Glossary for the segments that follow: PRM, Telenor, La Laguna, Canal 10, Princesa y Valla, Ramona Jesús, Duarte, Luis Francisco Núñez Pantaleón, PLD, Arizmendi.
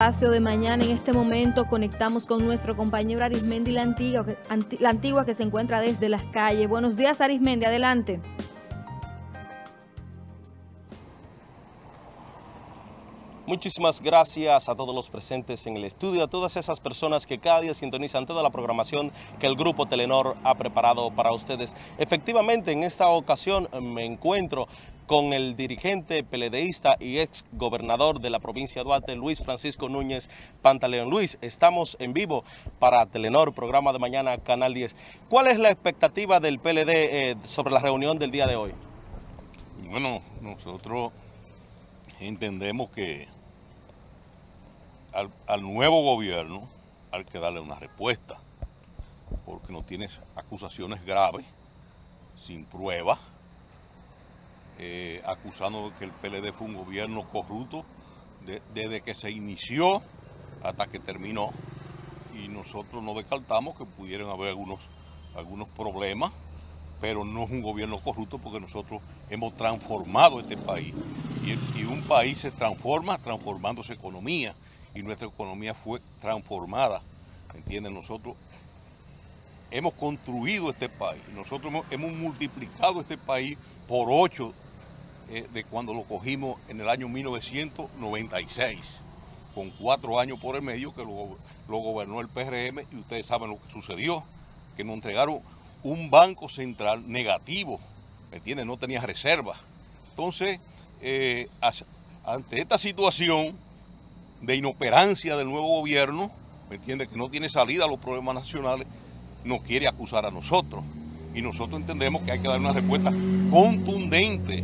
Espacio de mañana, en este momento conectamos con nuestro compañero Arizmendi, la antigua que se encuentra desde las calles. Buenos días, Arizmendi, adelante. Muchísimas gracias a todos los presentes en el estudio, a todas esas personas que cada día sintonizan toda la programación que el Grupo Telenor ha preparado para ustedes. Efectivamente, en esta ocasión me encuentro con el dirigente PLDista y ex gobernador de la provincia de Duarte, Luis Francisco Núñez Pantaleón. Luis, estamos en vivo para Telenor, programa de mañana, Canal 10. ¿Cuál es la expectativa del PLD sobre la reunión del día de hoy? Bueno, nosotros entendemos que al nuevo gobierno hay que darle una respuesta, porque no tiene acusaciones graves, sin pruebas, acusando que el PLD fue un gobierno corrupto desde que se inició hasta que terminó, y nosotros no descartamos que pudieran haber algunos problemas, pero no es un gobierno corrupto, porque nosotros hemos transformado este país y un país se transforma transformando su economía, y nuestra economía fue transformada, ¿entienden? Nosotros hemos construido este país, nosotros hemos multiplicado este país por 8 de cuando lo cogimos en el año 1996, con 4 años por el medio que lo gobernó el PRM, y ustedes saben lo que sucedió, que nos entregaron un banco central negativo, ¿me entiendes? No tenía reservas. Entonces, ante esta situación de inoperancia del nuevo gobierno, ¿me entiendes? Que no tiene salida a los problemas nacionales, nos quiere acusar a nosotros. Y nosotros entendemos que hay que dar una respuesta contundente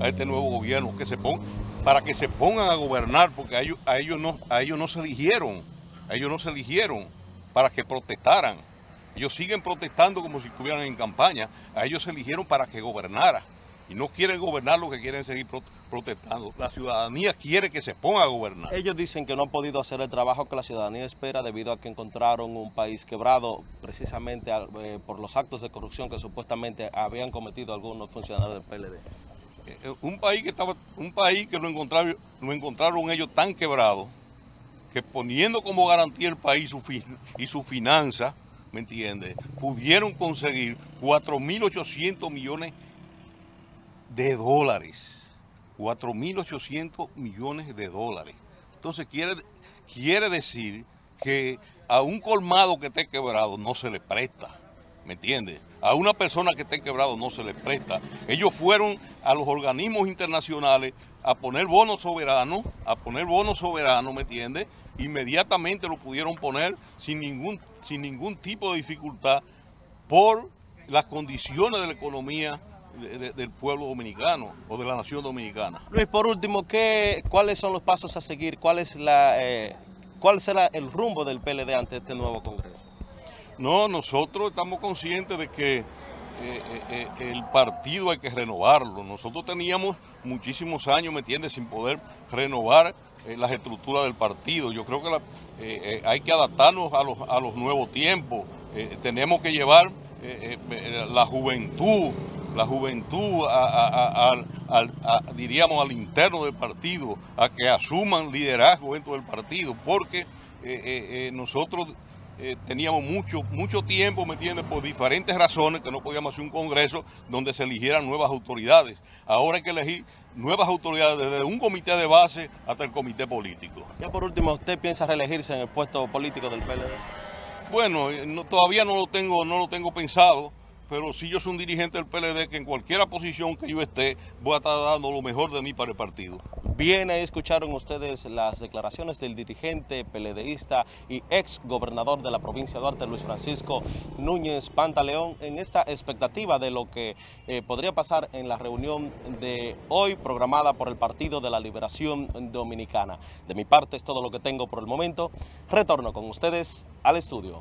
a este nuevo gobierno, que se ponga, para que se pongan a gobernar, porque a ellos no se eligieron para que protestaran. Ellos siguen protestando como si estuvieran en campaña. A ellos se eligieron para que gobernara. Y no quieren gobernar, lo que quieren seguir protestando. La ciudadanía quiere que se ponga a gobernar. Ellos dicen que no han podido hacer el trabajo que la ciudadanía espera debido a que encontraron un país quebrado, precisamente por los actos de corrupción que supuestamente habían cometido algunos funcionarios del PLD. Un país que lo encontraron ellos tan quebrado, que poniendo como garantía el país y su finanza, ¿me entiende? Pudieron conseguir 4.800 millones de dólares. 4.800 millones de dólares. Entonces quiere decir que a un colmado que esté quebrado no se le presta, ¿me entiende? A una persona que esté quebrado no se le presta. Ellos fueron a los organismos internacionales a poner bonos soberanos, ¿me entiende? Inmediatamente lo pudieron poner sin ningún tipo de dificultad por las condiciones de la economía del pueblo dominicano o de la nación dominicana. Luis, por último, ¿cuáles son los pasos a seguir? ¿Cuál será el rumbo del PLD ante este nuevo Congreso? No, nosotros estamos conscientes de que el partido hay que renovarlo. Nosotros teníamos muchísimos años, ¿me entiendes?, sin poder renovar las estructuras del partido. Yo creo que hay que adaptarnos a los nuevos tiempos. Tenemos que llevar la juventud diríamos al interno del partido, a que asuman liderazgo dentro del partido, porque nosotros teníamos mucho tiempo, ¿me entiendes?, por diferentes razones que no podíamos hacer un congreso donde se eligieran nuevas autoridades. Ahora hay que elegir nuevas autoridades, desde un comité de base hasta el comité político. Ya por último, ¿usted piensa reelegirse en el puesto político del PLD? Bueno, todavía no lo tengo pensado, pero sí, yo soy un dirigente del PLD que en cualquier posición que yo esté voy a estar dando lo mejor de mí para el partido. Bien, ahí escucharon ustedes las declaraciones del dirigente PLDista y ex gobernador de la provincia de Duarte, Luis Francisco Núñez Pantaleón, en esta expectativa de lo que podría pasar en la reunión de hoy programada por el Partido de la Liberación Dominicana. De mi parte es todo lo que tengo por el momento. Retorno con ustedes al estudio.